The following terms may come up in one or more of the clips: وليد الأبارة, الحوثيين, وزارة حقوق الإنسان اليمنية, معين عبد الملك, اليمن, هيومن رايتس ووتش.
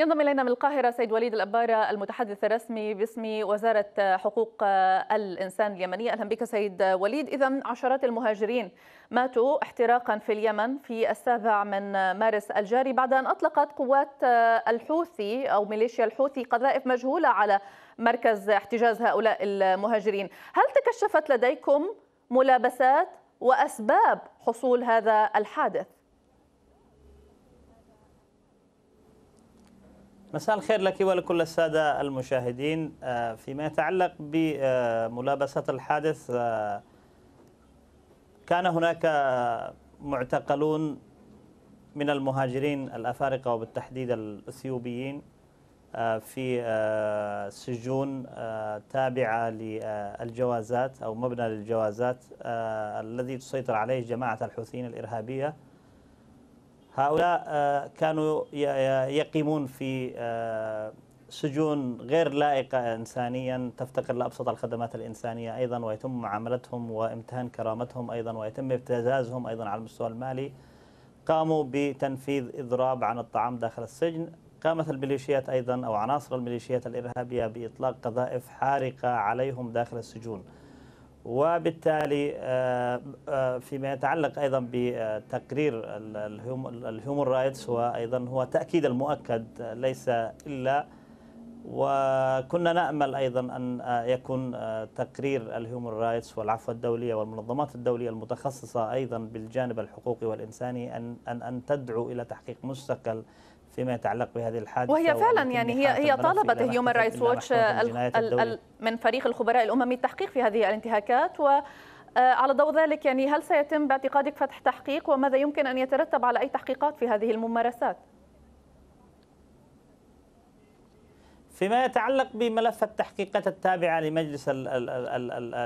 ينضم إلينا من القاهرة سيد وليد الأبارة المتحدث الرسمي باسم وزارة حقوق الإنسان اليمنية. أهلا بك سيد وليد. إذا عشرات المهاجرين ماتوا احتراقا في اليمن في السابع من مارس الجاري بعد أن أطلقت قوات الحوثي أو ميليشيا الحوثي قذائف مجهولة على مركز احتجاز هؤلاء المهاجرين. هل تكشفت لديكم ملابسات وأسباب حصول هذا الحادث؟ مساء الخير لك ولكل السادة المشاهدين. فيما يتعلق بملابسة الحادث، كان هناك معتقلون من المهاجرين الأفارقة وبالتحديد الأثيوبيين في سجون تابعة للجوازات أو مبنى للجوازات الذي تسيطر عليه جماعة الحوثيين الإرهابية. هؤلاء كانوا يقيمون في سجون غير لائقة إنسانيا، تفتقر لأبسط الخدمات الإنسانية أيضا، ويتم معاملتهم وامتهان كرامتهم أيضا، ويتم ابتزازهم أيضا على المستوى المالي. قاموا بتنفيذ إضراب عن الطعام داخل السجن. قامت الميليشيات أيضا أو عناصر الميليشيات الإرهابية بإطلاق قذائف حارقة عليهم داخل السجون، وبالتالي فيما يتعلق أيضا بتقرير الهيومن رايتس، وأيضا هو تأكيد المؤكد ليس إلا، وكنا نأمل أيضا أن يكون تقرير الهيومن رايتس والعفو الدولية والمنظمات الدولية المتخصصة أيضا بالجانب الحقوقي والإنساني أن تدعو إلى تحقيق مستقل فيما يتعلق بهذه الحادثة. وهي فعلا يعني هي طالبت هيومن رايتس ووتش من فريق الخبراء الأممي التحقيق في هذه الانتهاكات. وعلى ضوء ذلك يعني هل سيتم باعتقادك فتح تحقيق، وماذا يمكن أن يترتب على أي تحقيقات في هذه الممارسات؟ فيما يتعلق بملف التحقيقات التابعة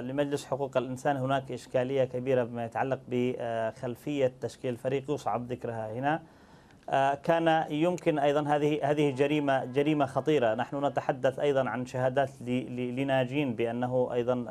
لمجلس حقوق الإنسان، هناك إشكالية كبيرة بما يتعلق بخلفية تشكيل فريق يصعب ذكرها هنا. كان يمكن أيضا هذه جريمة خطيرة. نحن نتحدث أيضا عن شهادات لناجين بأنه أيضا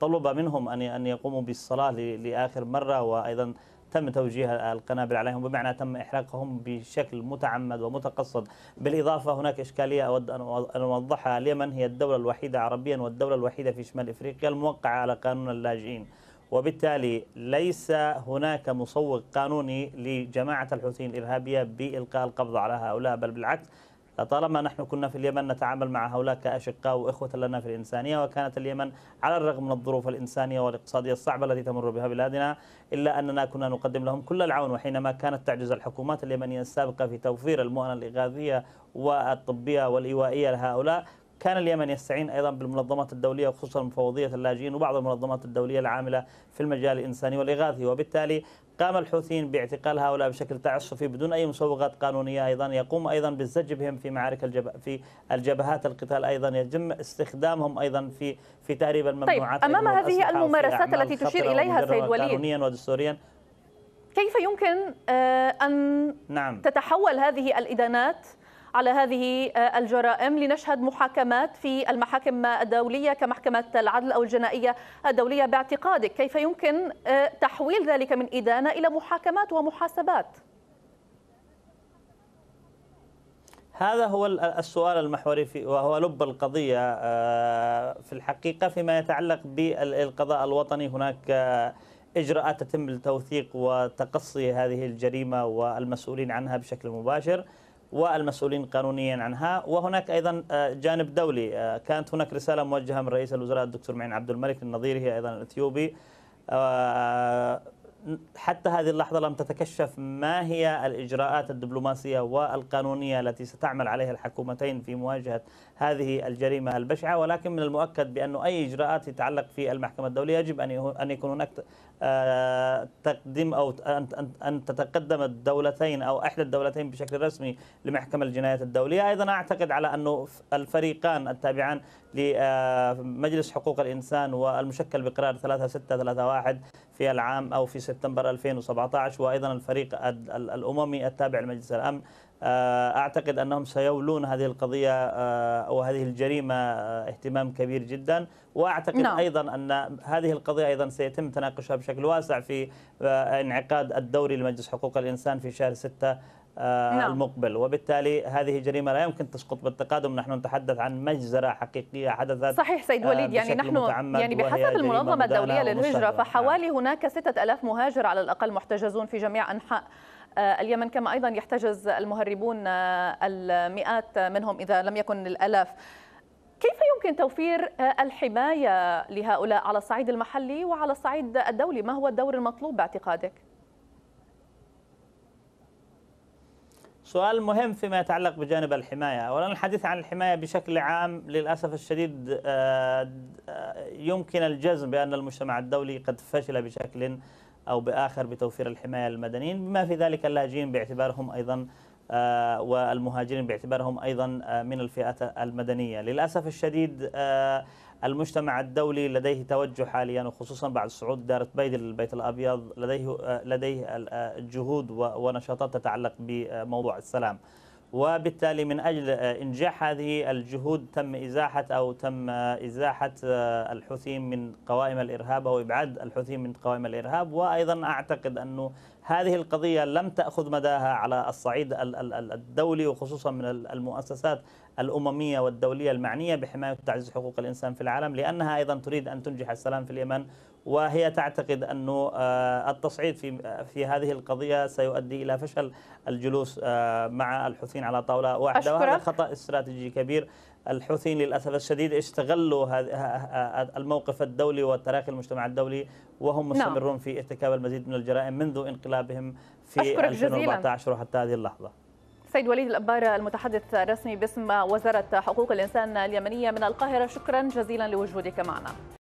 طلب منهم أن يقوموا بالصلاة لآخر مرة، وأيضا تم توجيه القنابل عليهم، بمعنى تم إحراقهم بشكل متعمد ومتقصد. بالإضافة هناك إشكالية أود أن أوضحها. اليمن هي الدولة الوحيدة عربيا والدولة الوحيدة في شمال إفريقيا الموقعة على قانون اللاجئين، وبالتالي ليس هناك مسوغ قانوني لجماعة الحوثيين الإرهابية بإلقاء القبض على هؤلاء، بل بالعكس طالما نحن كنا في اليمن نتعامل مع هؤلاء كأشقاء وإخوة لنا في الإنسانية. وكانت اليمن على الرغم من الظروف الإنسانية والاقتصادية الصعبة التي تمر بها بلادنا، إلا أننا كنا نقدم لهم كل العون. وحينما كانت تعجز الحكومات اليمنية السابقة في توفير المؤنة الإغاثية والطبية والإيوائية لهؤلاء، كان اليمن يستعين أيضا بالمنظمات الدولية وخصوصا مفوضية اللاجئين وبعض المنظمات الدولية العاملة في المجال الإنساني والإغاثي. وبالتالي قام الحوثيين باعتقال هؤلاء بشكل تعسفي بدون أي مسوغات قانونية. أيضا يقوم أيضا بالزج بهم في معارك في الجبهات القتال، أيضا يتم استخدامهم أيضا في تهريب الممنوعات. طيب، أمام هذه الممارسات التي تشير إليها سيد وليد قانونيا ودستوريا، كيف يمكن أن تتحول هذه الإدانات على هذه الجرائم لنشهد محاكمات في المحاكم الدولية كمحكمة العدل أو الجنائية الدولية؟ باعتقادك كيف يمكن تحويل ذلك من إدانة إلى محاكمات ومحاسبات؟ هذا هو السؤال المحوري وهو لب القضية في الحقيقة. فيما يتعلق بالقضاء الوطني، هناك إجراءات تتم لتوثيق وتقصي هذه الجريمة والمسؤولين عنها بشكل مباشر والمسؤولين قانونيا عنها. وهناك أيضا جانب دولي. كانت هناك رسالة موجهة من رئيس الوزراء الدكتور معين عبد الملك لنظيره أيضا الأثيوبي. حتى هذه اللحظة لم تتكشف ما هي الإجراءات الدبلوماسية والقانونية التي ستعمل عليها الحكومتين في مواجهة هذه الجريمة البشعة. ولكن من المؤكد بأن أي إجراءات تتعلق في المحكمة الدولية يجب أن يكون هناك تقديم أو أن تتقدم الدولتين أو إحدى الدولتين بشكل رسمي لمحكمة الجنايات الدولية. أيضا أعتقد على أن الفريقان التابعان لمجلس حقوق الإنسان والمشكل بقرار 3631 في العام أو في سبتمبر 2017، وأيضا الفريق الأممي التابع لمجلس الأمن، أعتقد أنهم سيولون هذه القضية أو هذه الجريمة اهتمام كبير جدا. وأعتقد أيضا أن هذه القضية أيضا سيتم تناقشها بشكل واسع في انعقاد الدوري لمجلس حقوق الإنسان في شهر 6 المقبل، وبالتالي هذه جريمة لا يمكن تسقط بالتقادم. نحن نتحدث عن مجزرة حقيقية حدثت. صحيح سيد وليد، يعني نحن يعني بحسب المنظمة الدولية للهجرة فحوالي هناك 6000 مهاجر على الأقل محتجزون في جميع أنحاء اليمن، كما أيضا يحتجز المهربون المئات منهم إذا لم يكن الآلاف. كيف يمكن توفير الحماية لهؤلاء على الصعيد المحلي وعلى الصعيد الدولي؟ ما هو الدور المطلوب باعتقادك؟ سؤال مهم فيما يتعلق بجانب الحماية. أولا الحديث عن الحماية بشكل عام للأسف الشديد يمكن الجزم بأن المجتمع الدولي قد فشل بشكل أو بآخر بتوفير الحماية للمدنيين، بما في ذلك اللاجئين باعتبارهم أيضا والمهاجرين باعتبارهم أيضا من الفئات المدنية. للأسف الشديد المجتمع الدولي لديه توجه حاليا، وخصوصا بعد صعود دارة بيدل للبيت الأبيض، لديه جهود ونشاطات تتعلق بموضوع السلام، وبالتالي من أجل إنجاح هذه الجهود تم إزاحة الحوثيين من قوائم الإرهاب وإبعاد الحوثيين من قوائم الإرهاب. وأيضا أعتقد أنه هذه القضية لم تأخذ مداها على الصعيد الدولي، وخصوصا من المؤسسات الأممية والدولية المعنية بحماية وتعزيز حقوق الإنسان في العالم، لأنها أيضا تريد أن تنجح السلام في اليمن، وهي تعتقد أن التصعيد في هذه القضية سيؤدي إلى فشل الجلوس مع الحوثيين على طاولة واحدة، وهذا خطأ استراتيجي كبير. الحوثيين للأسف الشديد استغلوا الموقف الدولي وتراخي المجتمع الدولي، وهم مستمرون في ارتكاب المزيد من الجرائم منذ انقلابهم في 2014 وحتى هذه اللحظة. سيد وليد الأبارة المتحدث الرسمي باسم وزارة حقوق الإنسان اليمنية من القاهرة، شكرا جزيلا لوجودك معنا.